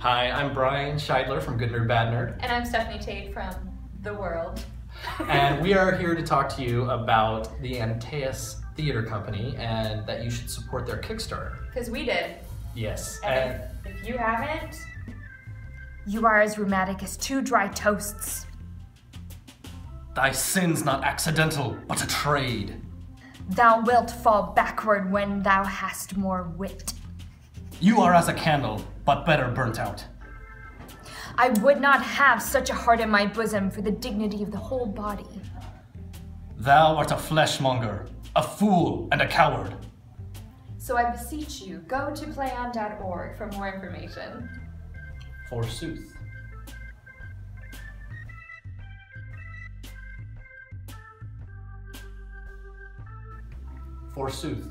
Hi, I'm Brian Scheidler from Good Nerd, Bad Nerd. And I'm Stephanie Tate from The World. And we are here to talk to you about the Antaeus Theatre Company and that you should support their Kickstarter. Because we did. Yes. And if you haven't, you are as rheumatic as two dry toasts. Thy sin's not accidental, but a trade. Thou wilt fall backward when thou hast more wit. You are as a candle, but better burnt out. I would not have such a heart in my bosom for the dignity of the whole body. Thou art a fleshmonger, a fool, and a coward. So I beseech you, go to playon.org for more information. Forsooth. Forsooth.